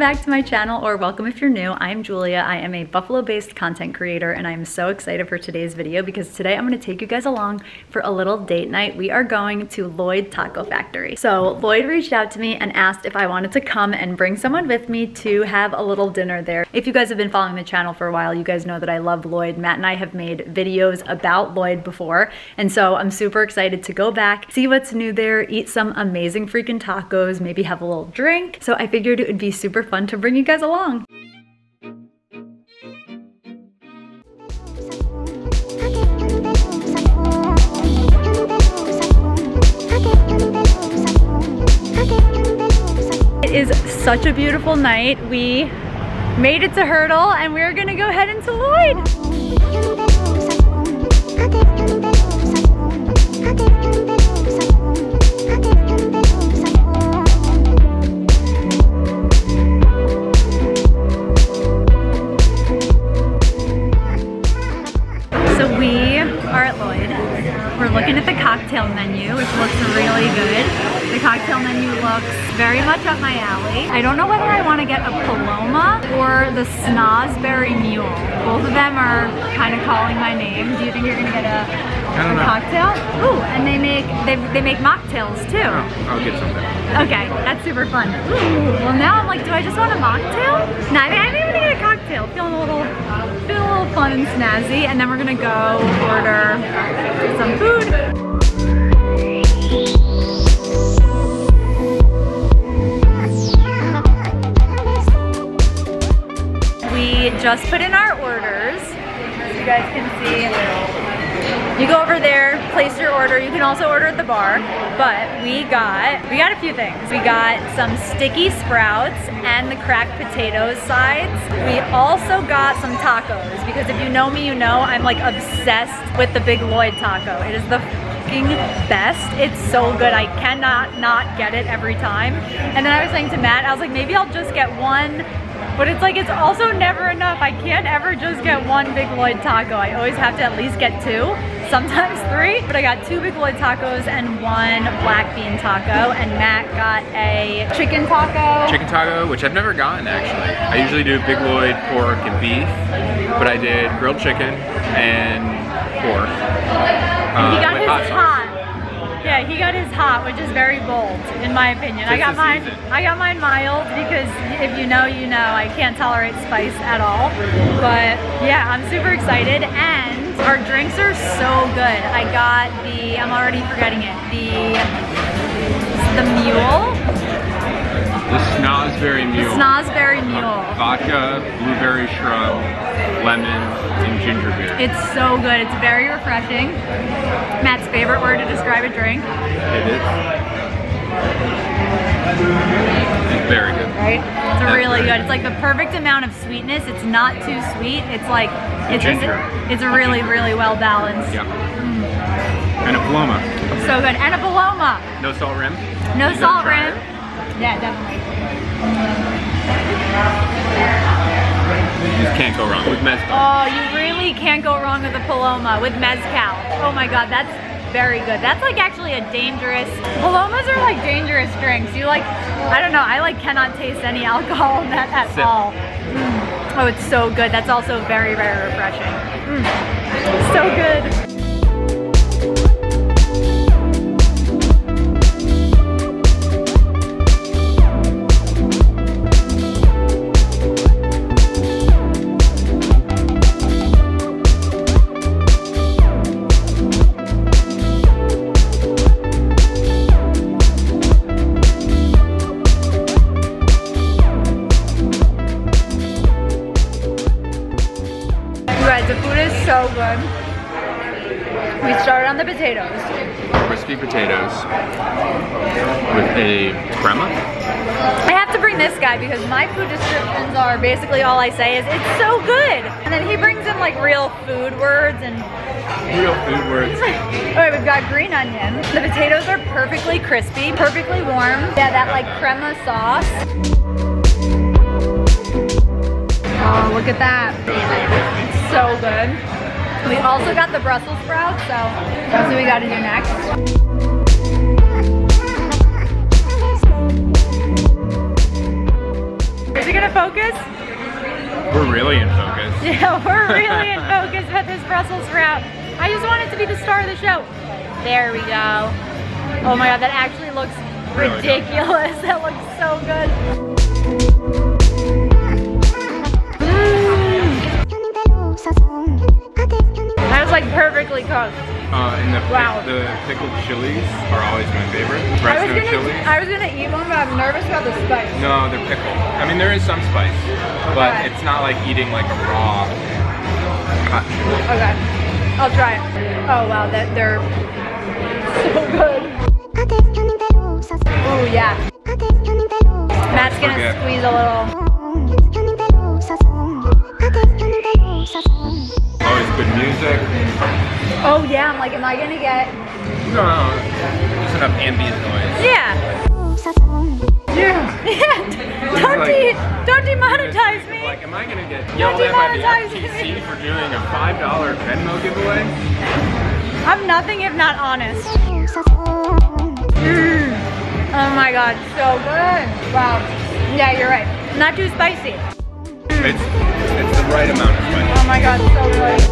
back to my channel, or welcome if you're new. I'm Julia. I am a Buffalo-based content creator, and I'm so excited for today's video because today I'm going to take you guys along for a little date night. We are going to Lloyd Taco Factory. So Lloyd reached out to me and asked if I wanted to come and bring someone with me to have a little dinner there. If you guys have been following the channel for a while, you guys know that I love Lloyd. Matt and I have made videos about Lloyd before, and so I'm super excited to go back, see what's new there, eat some amazing freaking tacos, maybe have a little drink. So I figured it would be super fun to bring you guys along. It is such a beautiful night. We made it to Hertel and we're gonna go head into Lloyd. Looking at the cocktail menu, which looks really good. The cocktail menu looks very much up my alley. I don't know whether I want to get a Paloma or the Snozberry Mule. Both of them are kind of calling my name. Do you think you're gonna get a cocktail? Ooh, and they make mocktails too. Oh, I'll get something. Okay, that's super fun. Ooh, well now I'm like, do I just want a mocktail? No, I think I'm gonna get a cocktail. Feeling a little fun and snazzy, and then we're gonna go order some food. We just put in our orders, as you guys can see. You go over there, place your order. You can also order at the bar, but we got a few things. We got some sticky sprouts and the cracked potatoes sides. We also got some tacos, because if you know me, you know I'm like obsessed with the Big Lloyd taco. It is the best. It's so good. I cannot not get it every time. And then I was saying to Matt, I was like, maybe I'll just get one, but it's like, it's also never enough. I can't ever just get one Big Lloyd taco. I always have to at least get two, sometimes three. But I got two Big Lloyd tacos and one black bean taco, and Matt got a chicken taco. Chicken taco, which I've never gotten actually. I usually do Big Lloyd pork and beef, but I did grilled chicken and pork. He got his hot. Yeah, he got his hot, which is very bold, in my opinion. I got mine mild, because if you know, you know, I can't tolerate spice at all. But yeah, I'm super excited, and our drinks are so good. I got the, I'm already forgetting it, the mule. The Snozberry Mule. The Snozberry Mule. Vodka, blueberry shrub, lemon, and ginger beer. It's so good. It's very refreshing. Matt's favorite word to describe a drink. It is. It's very good. Right? It's really good. It's like the perfect amount of sweetness. It's not too sweet. It's like, it's really, really well balanced. Yeah. Mm. And a Paloma. So good. And a Paloma. No salt rim. No salt rim. Yeah, definitely. You just can't go wrong with mezcal. Oh, you really can't go wrong with a Paloma, with mezcal. Oh my god, that's very good. That's like actually a dangerous, Palomas are like dangerous drinks. You like, I don't know, I like cannot taste any alcohol in that at all. Mm. Oh, it's so good. That's also very, very refreshing. Mm. So good. So good. We started on the potatoes. Crispy potatoes with a crema. I have to bring this guy because my food descriptions are basically all I say is it's so good. And then he brings in like real food words and real food words. Alright, we've got green onion. The potatoes are perfectly crispy, perfectly warm. Yeah, that like crema sauce. Oh, look at that. It's so good. We also got the Brussels sprouts, so that's what we gotta do next. Is it gonna focus? We're really in focus. Yeah, we're really in focus with this Brussels sprout. I just want it to be the star of the show. There we go. Oh my God, that actually looks ridiculous. That looks so good. That was like perfectly cooked. And the pickled chilies are always my favorite. I was gonna eat one, but I'm nervous about the spice. No, they're pickled. I mean, there is some spice, but it's not like eating like a raw hot chili. Okay, I'll try it. Oh wow, they're so good. Oh yeah. Matt's gonna squeeze a little. Always good music. Oh yeah, I'm like, am I gonna get? No, just enough ambient noise. Yeah. Yeah. Yeah. Don't demonetize me. Like, am I gonna get yelled at by the FTC for doing a $5 Venmo giveaway? I'm nothing if not honest. Oh my God, so good. Wow. Yeah, you're right. Not too spicy. It's the right amount of spice. Oh my God, so good.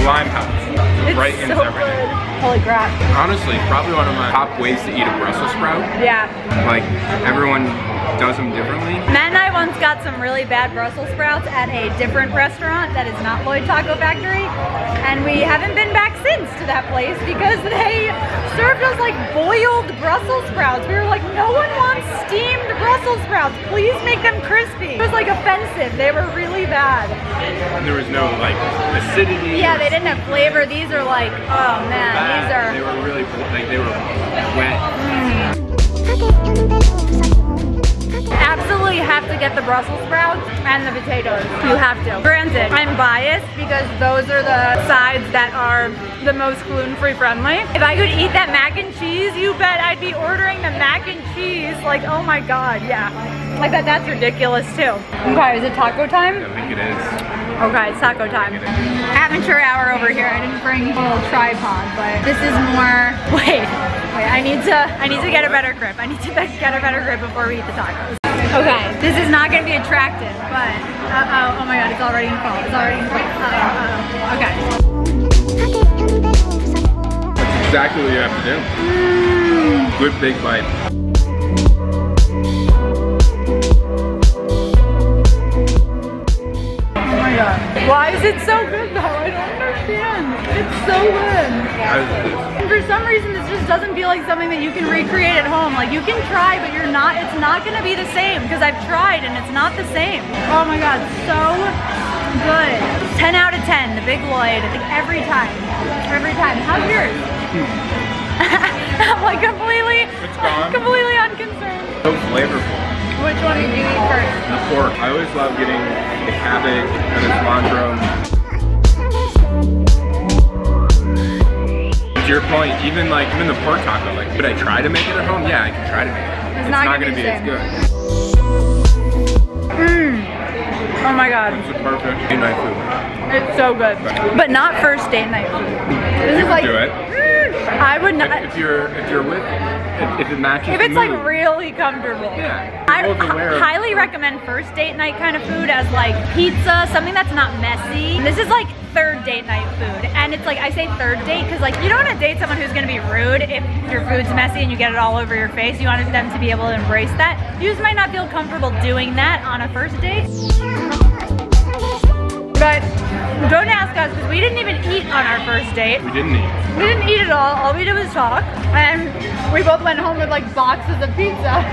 Limehouse. It's right in everything. Good. Holy crap. Honestly, probably one of my top ways to eat a Brussels sprout. Yeah. Like, everyone does them differently. Matt and I once got some really bad Brussels sprouts at a different restaurant that is not Lloyd Taco Factory, and we haven't been back since to that place because they served us like boiled Brussels sprouts. We were like, no one wants steamed Brussels sprouts. Please make them crispy. It was like offensive. They were really bad. And there was no like acidity. Yeah, they didn't have flavor. These are like, oh man, these are. They were really like they were wet. Absolutely have to get the Brussels sprouts and the potatoes. You have to. Granted, I'm biased because those are the sides that are the most gluten-free friendly. If I could eat that mac and cheese, you bet I'd be ordering the mac and cheese. Like, oh my God, yeah. Like that's ridiculous too. Okay, is it taco time? I think it is. Okay, it's taco time. Amateur hour over here. I didn't bring a little tripod, but this is more, wait, I need to get a better grip. I need to get a better grip before we eat the tacos. Okay, this is not gonna be attractive, but oh my God, it's already in fall. It's already in fall. Okay. That's exactly what you have to do. Good big bite. Oh my God. Why is it so good though? I don't understand. It's so good. And for some reason, this just doesn't feel like something that you can recreate at home. Like you can try, but you're not, it's not gonna be the same because I've tried and it's not the same. Oh my God, so good. 10 out of 10, the Big Lloyd, like every time, every time. How's yours? I'm like completely unconcerned. So flavorful. Which one did you eat first? The pork. I always love getting the cabbage and the cilantro. Your point, even the pork taco, like, could I try to make it at home? Yeah, I can try to make it. It's not gonna be as good. Oh my God. It's the perfect date night food. It's so good. But not first date night food. This is like, do it. I would not. If you're with, if it matches the mood. If it's like really comfortable. Yeah. I highly recommend first date night kind of food as like pizza, something that's not messy. This is like third date night food. And it's like, I say third date because like you don't want to date someone who's going to be rude if your food's messy and you get it all over your face. You want them to be able to embrace that. You just might not feel comfortable doing that on a first date. But don't ask us because we didn't even eat on our first date. We didn't eat. We didn't eat at all. All we did was talk. And we both went home with like boxes of pizza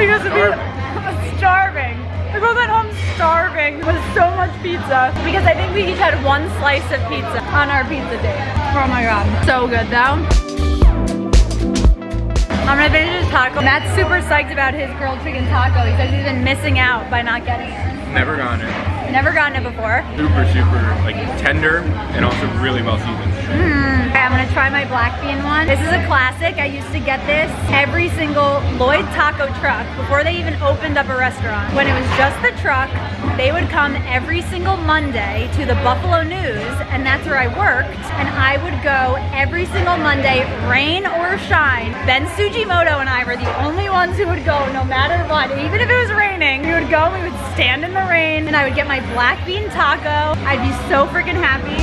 because the pizza was starving. We both went home starving with so much pizza because I think we each had one slice of pizza on our pizza date. Oh my God, so good though. I'm gonna finish his taco. Matt's super psyched about his grilled chicken taco. He says he's been missing out by not getting it. Never gotten it. Never gotten it before. Super, super like tender and also really well seasoned. Okay, I'm gonna try my black bean one. This is a classic. I used to get this every single Lloyd Taco truck before they even opened up a restaurant. When it was just the truck, they would come every single Monday to the Buffalo News, and that's where I worked, and I would go every single Monday, rain or shine. Ben Tsujimoto and I were the only ones who would go no matter what. Even if it was raining, we would go, we would stand in the rain, and I would get my black bean taco. I'd be so freaking happy.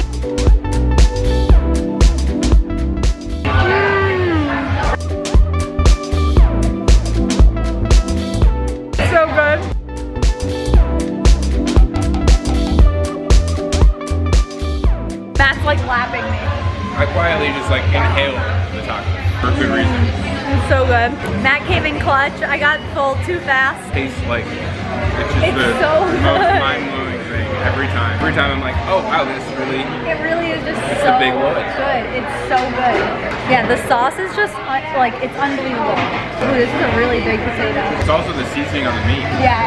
Like lapping me. I quietly just like inhaled the taco for good reason. It's so good. Matt came in clutch. I got full too fast. Tastes like it's just the most mind-blowing thing every time. Every time I'm like, oh wow, this really. It really is just so big good. It's so good. Yeah, the sauce is just like it's unbelievable. Ooh, this is a really big potato. It's also the seasoning on the meat. Yeah.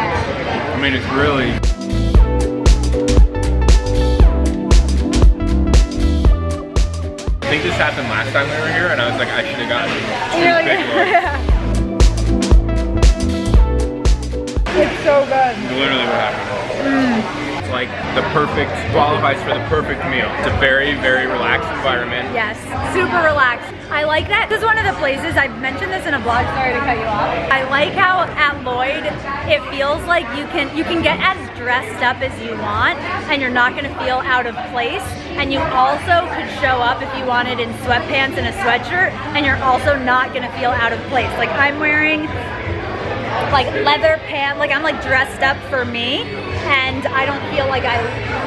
I mean, it's really. I think this happened last time we were here, and I was like, I should have gotten two big ones. It's so good. Literally what happened. It's like the perfect, qualifies for the perfect meal. It's a very, very relaxed environment. Yes, super relaxed. I like that. This is one of the places, I've mentioned this in a vlog, sorry to cut you off. I like how at Lloyd, it feels like you can get as dressed up as you want, and you're not gonna feel out of place. And you also could show up if you wanted in sweatpants and a sweatshirt, and you're also not gonna feel out of place. Like I'm wearing like leather pants, like I'm like dressed up for me, and I don't feel like I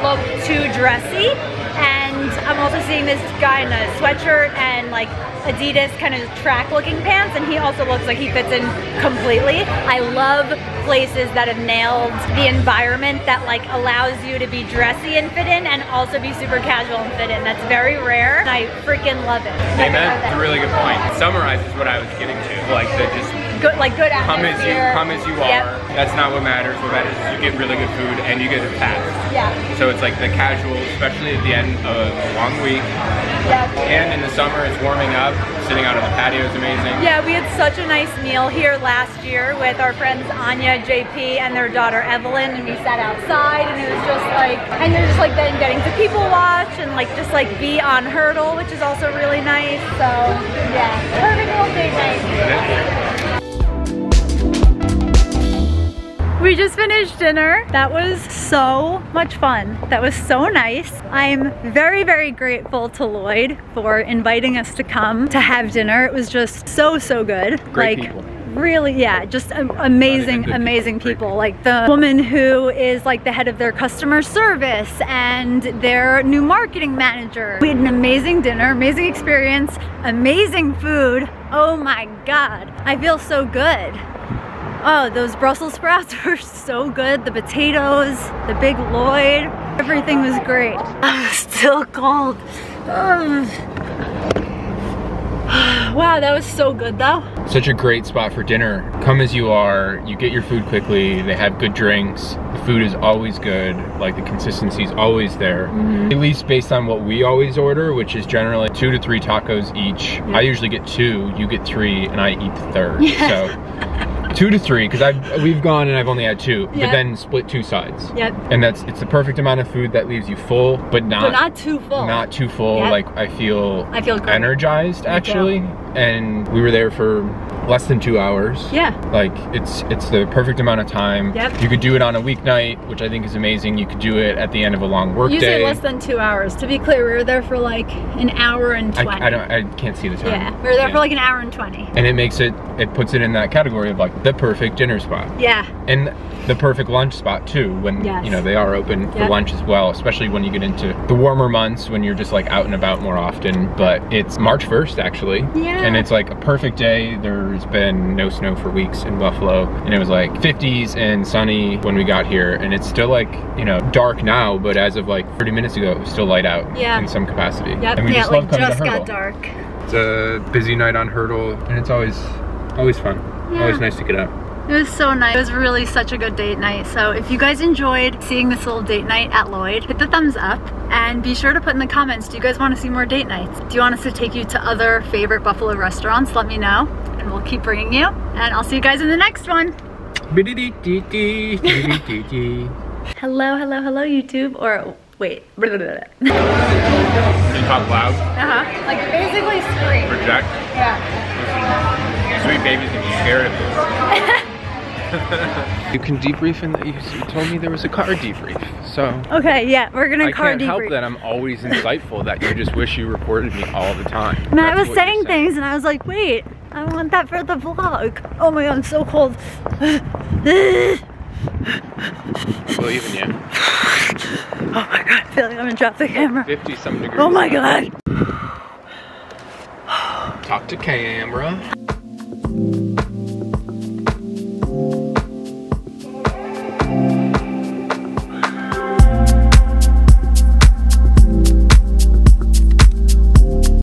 look too dressy. And I'm also seeing this guy in a sweatshirt and like Adidas kind of track looking pants, and he also looks like he fits in completely. I love places that have nailed the environment that like allows you to be dressy and fit in and also be super casual and fit in. That's very rare, and I freaking love it. Amen. That's a really good point. It summarizes what I was getting to, like the just good, like good atmosphere. Come as you are. Yep. That's not what matters. What matters is you get really good food and you get it fast. Yeah. So it's like the casual, especially at the end of a long week. Yep. And in the summer, it's warming up. Sitting out on the patio is amazing. Yeah, we had such a nice meal here last year with our friends Anya, JP, and their daughter Evelyn, and we sat outside, and it was just like, and you're just like then getting to people watch and like just like be on Hertel, which is also really nice. So yeah, perfect little date night. We just finished dinner. That was so much fun. That was so nice. I'm very, very grateful to Lloyd for inviting us to come to have dinner. It was just so, so good. Great people. Really, yeah, just amazing people. Like the woman who is like the head of their customer service and their new marketing manager. We had an amazing dinner, amazing experience, amazing food. Oh my God, I feel so good. Oh, those Brussels sprouts were so good. The potatoes, the big Lloyd, everything was great. Oh, still cold. Wow, that was so good though. Such a great spot for dinner. Come as you are, you get your food quickly, they have good drinks. The food is always good, like the consistency is always there. At least based on what we always order, which is generally 2 to 3 tacos each. I usually get 2, you get 3, and I eat the third, so. 2 to 3, because we've gone and I've only had 2, but then split 2 sides. Yep. And it's the perfect amount of food that leaves you full, but not too full. Not too full. Yep. Like I feel great. Energized actually. Yeah. And we were there for less than 2 hours. Yeah. Like it's the perfect amount of time. Yep. You could do it on a weeknight, which I think is amazing. You could do it at the end of a long work day. Usually less than 2 hours. To be clear, we were there for like an hour and 20. I can't see the time. Yeah, we were there for like an hour and 20. And it makes it puts it in that category of like the perfect dinner spot. Yeah. And the perfect lunch spot too, when you know they are open for lunch as well, especially when you get into the warmer months when you're just like out and about more often. But it's March 1st actually. Yeah. And it's like a perfect day. There's been no snow for weeks in Buffalo, and it was like 50s and sunny when we got here, and it's still like, you know, dark now, but as of like 30 minutes ago it was still light out in some capacity. Yep. And we just love coming to Hertel. Got dark. It's a busy night on Hertel, and it's always fun. Yeah. Always nice to get up. It was so nice. It was really such a good date night. So if you guys enjoyed seeing this little date night at Lloyd, hit the thumbs up and be sure to put in the comments, do you guys want to see more date nights? Do you want us to take you to other favorite Buffalo restaurants? Let me know and we'll keep bringing you. And I'll see you guys in the next one. Hello, hello, hello YouTube, or wait. You talk loud? Uh-huh. Like basically scream. Project? Yeah. Sweet babies can be scared of this. You can debrief, and you told me there was a car debrief, so. Okay, yeah, we're gonna car debrief. I can't help that I'm always insightful that you just wish you reported me all the time. And I was saying things and I was like, wait, I want that for the vlog. Oh my god, I'm so cold. Believe in you. Oh my god, I feel like I'm gonna drop the camera. 50 some degrees. Oh my god. Talk to camera.